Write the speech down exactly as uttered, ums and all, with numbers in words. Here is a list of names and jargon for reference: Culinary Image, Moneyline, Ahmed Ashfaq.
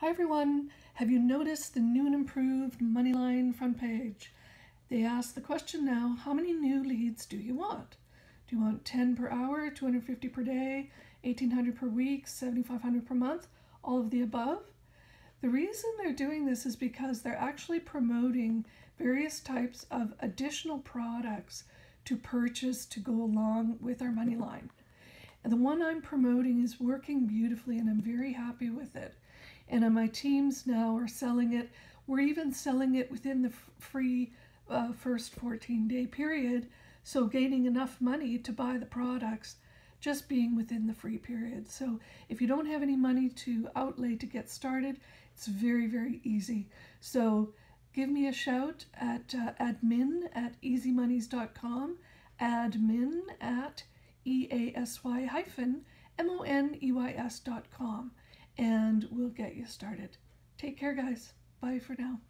Hi everyone, have you noticed the new and improved Moneyline front page? They ask the question now, how many new leads do you want? Do you want ten per hour, two hundred fifty per day, eighteen hundred per week, seventy-five hundred per month, all of the above? The reason they're doing this is because they're actually promoting various types of additional products to purchase to go along with our Moneyline. And the one I'm promoting is working beautifully and I'm very happy with it. And my teams now are selling it. We're even selling it within the free uh, first fourteen-day period, so gaining enough money to buy the products just being within the free period. So if you don't have any money to outlay to get started, it's very, very easy. So give me a shout at uh, admin at easy monies dot com, admin at E A S Y hyphen M O N E Y S dot com. And we'll get you started. Take care, guys. Bye for now.